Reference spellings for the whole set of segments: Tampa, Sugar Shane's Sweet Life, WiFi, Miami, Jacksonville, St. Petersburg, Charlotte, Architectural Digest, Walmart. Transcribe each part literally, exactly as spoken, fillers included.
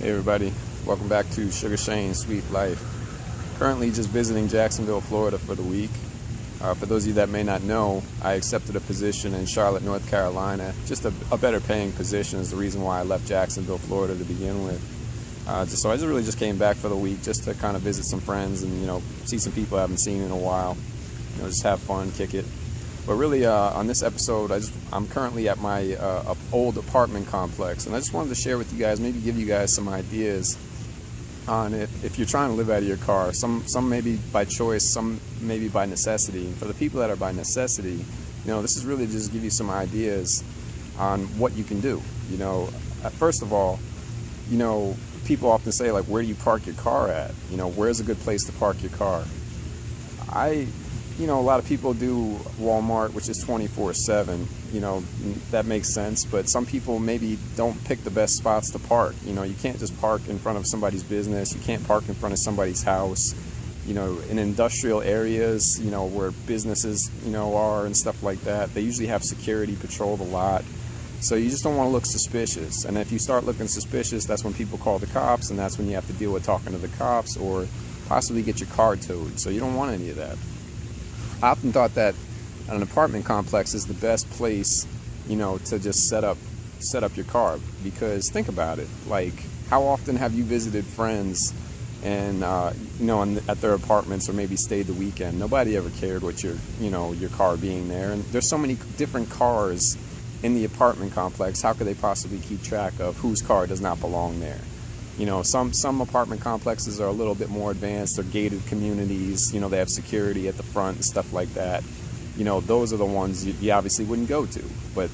Hey everybody, welcome back to Sugar Shane's Sweet Life. Currently just visiting Jacksonville, Florida for the week. Uh, for those of you that may not know, I accepted a position in Charlotte, North Carolina. Just a, a better paying position is the reason why I left Jacksonville, Florida to begin with. Uh, just, so I just really just came back for the week just to kind of visit some friends and, you know, see some people I haven't seen in a while. You know, just have fun, kick it. But really, uh, on this episode, I just, I'm currently at my uh, old apartment complex, and I just wanted to share with you guys, maybe give you guys some ideas on if, if you're trying to live out of your car. Some some maybe by choice, some maybe by necessity. And for the people that are by necessity, you know, this is really just give you some ideas on what you can do. You know, first of all, you know, people often say, like, where do you park your car at? You know, where's a good place to park your car? I... You know, a lot of people do Walmart, which is twenty-four seven, you know, that makes sense, but some people maybe don't pick the best spots to park. You know, you can't just park in front of somebody's business, you can't park in front of somebody's house, you know, in industrial areas, you know, where businesses, you know, are and stuff like that. They usually have security patrol the lot, so you just don't want to look suspicious, and if you start looking suspicious, that's when people call the cops, and that's when you have to deal with talking to the cops or possibly get your car towed, so you don't want any of that. I often thought that an apartment complex is the best place, you know, to just set up set up your car, because think about it, like, how often have you visited friends and uh, you know, in, at their apartments, or maybe stayed the weekend? Nobody ever cared what your, you know, your car being there, and there's so many different cars in the apartment complex. How could they possibly keep track of whose car does not belong there? You know, some, some apartment complexes are a little bit more advanced. They're gated communities. You know, they have security at the front and stuff like that. You know, those are the ones you, you obviously wouldn't go to. But,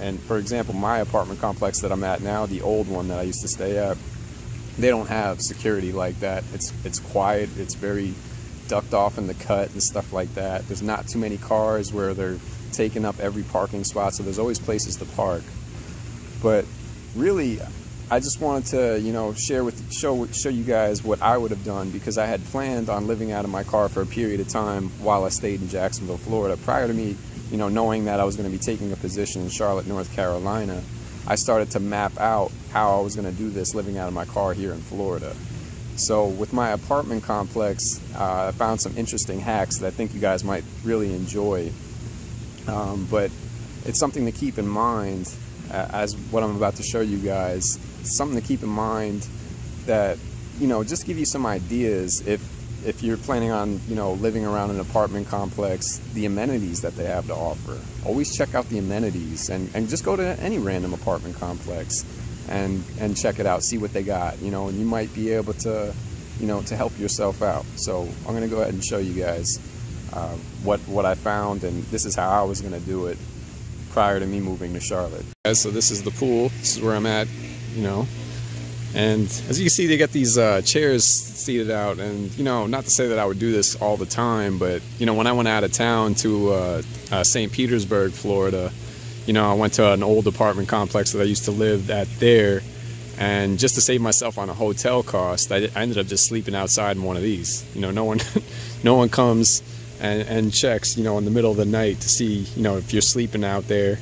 and for example, my apartment complex that I'm at now, the old one that I used to stay at, they don't have security like that. It's, it's quiet. It's very ducked off in the cut and stuff like that. There's not too many cars where they're taking up every parking spot, so there's always places to park. But really, I just wanted to, you know, share with, show, show you guys what I would have done, because I had planned on living out of my car for a period of time while I stayed in Jacksonville, Florida. Prior to me, you know, knowing that I was going to be taking a position in Charlotte, North Carolina, I started to map out how I was going to do this living out of my car here in Florida. So with my apartment complex, uh, I found some interesting hacks that I think you guys might really enjoy. Um, but it's something to keep in mind uh, as what I'm about to show you guys. Something to keep in mind that, you know, just give you some ideas if if you're planning on, you know, living around an apartment complex, the amenities that they have to offer. Always check out the amenities, and, and just go to any random apartment complex and and check it out, see what they got, you know, and you might be able to, you know, to help yourself out. So I'm going to go ahead and show you guys uh, what what I found, and this is how I was going to do it prior to me moving to Charlotte. Guys, so this is the pool. This is where I'm at. You know, and as you can see, they got these uh, chairs seated out, and, you know, not to say that I would do this all the time, but, you know, when I went out of town to uh, uh, Saint Petersburg, Florida, you know, I went to an old apartment complex that I used to live at there, and just to save myself on a hotel cost, I, I ended up just sleeping outside in one of these. You know, no one, no one comes and, and checks, you know, in the middle of the night to see, you know, if you're sleeping out there.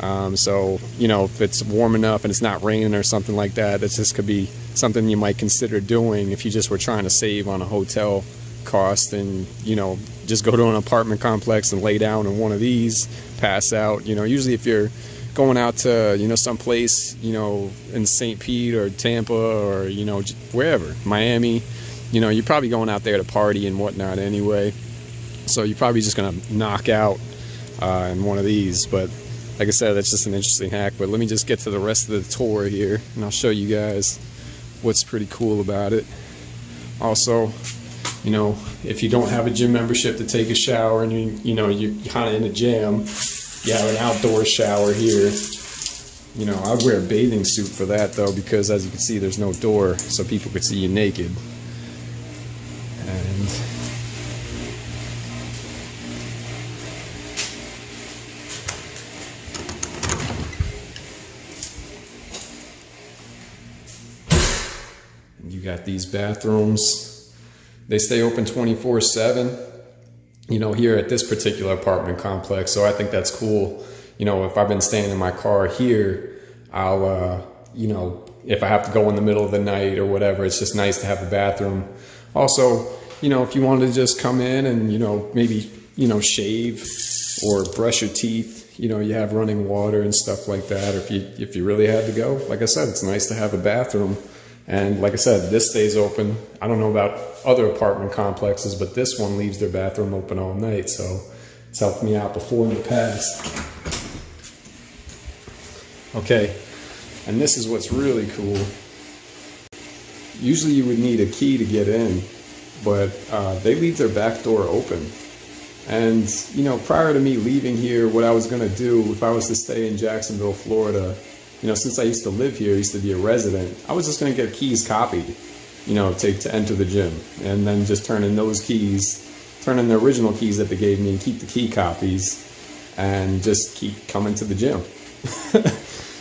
Um, so, you know, if it's warm enough and it's not raining or something like that, this just could be something you might consider doing if you just were trying to save on a hotel cost, and, you know, just go to an apartment complex and lay down in one of these, pass out. You know, usually if you're going out to, you know, someplace, you know, in Saint Pete or Tampa or, you know, wherever, Miami, you know, you're probably going out there to party and whatnot anyway. So you're probably just going to knock out uh, in one of these, but... Like I said, that's just an interesting hack, but let me just get to the rest of the tour here, and I'll show you guys what's pretty cool about it. Also, you know, if you don't have a gym membership to take a shower and, you, you know, you're kind of in a jam, you have an outdoor shower here. You know, I'd wear a bathing suit for that, though, because as you can see, there's no door, so people could see you naked. And... you got these bathrooms. They stay open twenty-four seven, you know, here at this particular apartment complex. So I think that's cool. You know, if I've been staying in my car here, I'll, uh, you know, if I have to go in the middle of the night or whatever, it's just nice to have a bathroom. Also, you know, if you wanted to just come in and, you know, maybe, you know, shave or brush your teeth, you know, you have running water and stuff like that. Or if you, if you really had to go, like I said, it's nice to have a bathroom. And like I said, this stays open. I don't know about other apartment complexes, but this one leaves their bathroom open all night. So it's helped me out before in the past. Okay, and this is what's really cool. Usually you would need a key to get in, but uh, they leave their back door open. And, you know, prior to me leaving here, what I was gonna do if I was to stay in Jacksonville, Florida, you know, since I used to live here, I used to be a resident, I was just gonna get keys copied, you know, to, to enter the gym, and then just turn in those keys, turn in the original keys that they gave me, and keep the key copies, and just keep coming to the gym.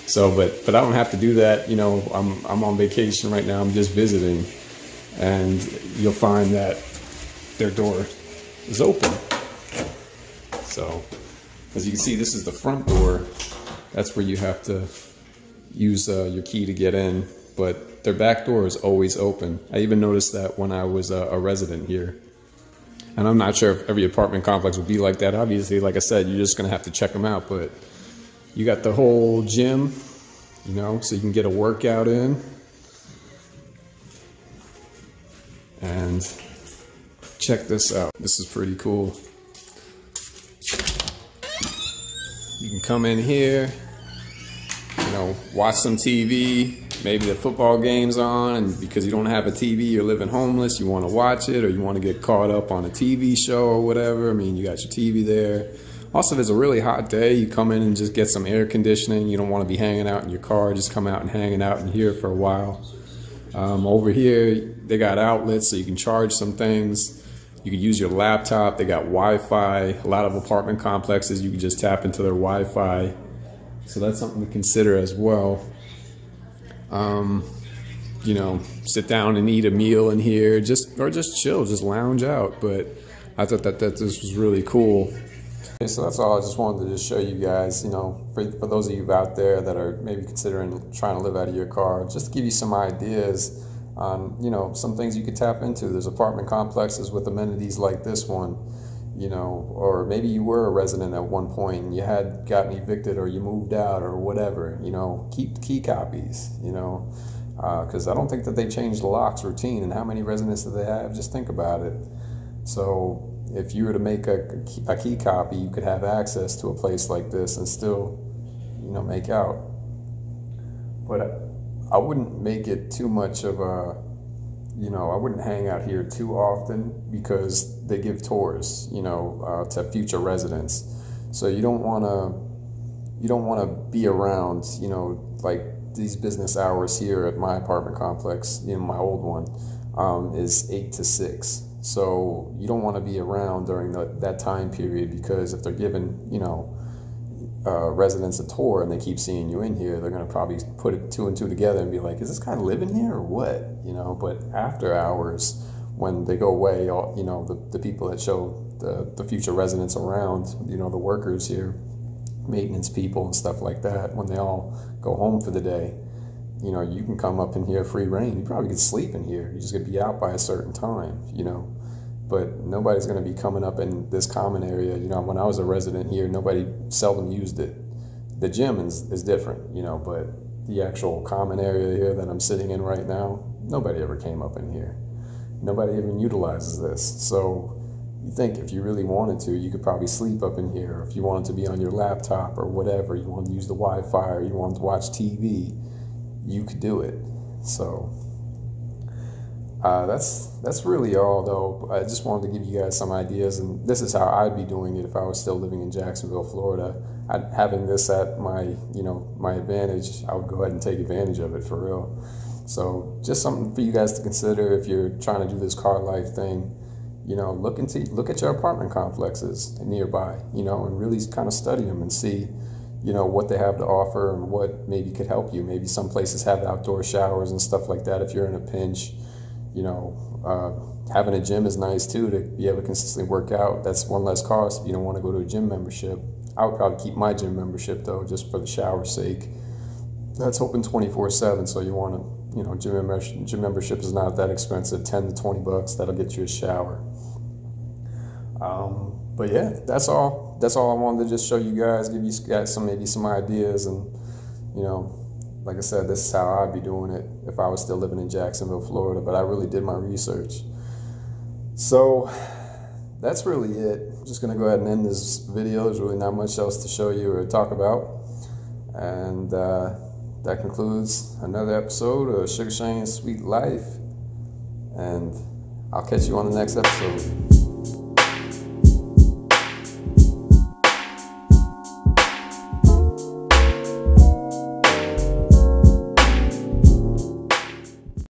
So, but, but I don't have to do that. You know, I'm, I'm on vacation right now. I'm just visiting, and you'll find that their door is open. So as you can see, this is the front door. That's where you have to use uh, your key to get in, but their back door is always open. I even noticed that when I was uh, a resident here. And I'm not sure if every apartment complex would be like that. Obviously, like I said, you're just going to have to check them out, but you got the whole gym, you know, so you can get a workout in. And check this out. This is pretty cool. You can come in here, you know, watch some T V. Maybe the football game's on, and because you don't have a T V, you're living homeless, you want to watch it, or you want to get caught up on a T V show or whatever. I mean, you got your T V there. Also, if it's a really hot day, you come in and just get some air conditioning. You don't want to be hanging out in your car. Just come out and hanging out in here for a while. Um, over here, they got outlets so you can charge some things. You can use your laptop. They got Wi-Fi. A lot of apartment complexes, you can just tap into their Wi-Fi. So that's something to consider as well. Um, you know, sit down and eat a meal in here. Just or just chill. Just lounge out. But I thought that, that this was really cool. So that's all I just wanted to just show you guys, you know, for, for those of you out there that are maybe considering trying to live out of your car, just to give you some ideas on, you know, some things you could tap into. There's apartment complexes with amenities like this one, you know, or maybe you were a resident at one point and you had gotten evicted or you moved out or whatever, you know, keep key copies, you know, because uh, I don't think that they changed the locks routine, and how many residents do they have? Just think about it. So if you were to make a, a key copy, you could have access to a place like this and still, you know, make out. But I, I wouldn't make it too much of a, you know, I wouldn't hang out here too often because they give tours, you know, uh, to future residents. So you don't want to, you don't want to be around, you know, like these business hours here at my apartment complex, in my old one, um, is eight to six. So you don't want to be around during the, that time period, because if they're giving, you know, uh, residents a tour and they keep seeing you in here, they're going to probably put it two and two together and be like, is this guy living here or what? You know, but after hours, when they go away, all, you know, the, the people that show the, the future residents around, you know, the workers here, maintenance people and stuff like that, when they all go home for the day, you know, you can come up in here free reign. You probably could sleep in here. You're just going to be out by a certain time, you know. But nobody's going to be coming up in this common area. You know, when I was a resident here, nobody seldom used it. The gym is, is different, you know, but the actual common area here that I'm sitting in right now, nobody ever came up in here. Nobody even utilizes this. So you think if you really wanted to, you could probably sleep up in here. If you wanted to be on your laptop or whatever, you wanted to use the Wi-Fi or you wanted to watch T V, you could do it. So uh, that's that's really all, though. I just wanted to give you guys some ideas, and this is how I'd be doing it if I was still living in Jacksonville, Florida. I'd, having this at my, you know, my advantage, I would go ahead and take advantage of it for real. So just something for you guys to consider if you're trying to do this car life thing. You know, look into look at your apartment complexes nearby, you know, and really kind of study them and see, you know, what they have to offer and what maybe could help you. Maybe some places have outdoor showers and stuff like that if you're in a pinch. You know, uh, having a gym is nice too, to be able to consistently work out. That's one less cost if you don't want to go to a gym membership. I would probably keep my gym membership though, just for the shower's sake. That's open twenty-four seven, so you want to, you know, gym, gym membership is not that expensive, ten to twenty bucks, that'll get you a shower. Um, but yeah, that's all. That's all I wanted to just show you guys, give you guys some, maybe some ideas, and, you know, like I said, this is how I'd be doing it if I was still living in Jacksonville, Florida, but I really did my research. So that's really it. I'm just gonna go ahead and end this video. There's really not much else to show you or talk about. And uh, that concludes another episode of Sugar Shane's Sweet Life. And I'll catch you on the next episode.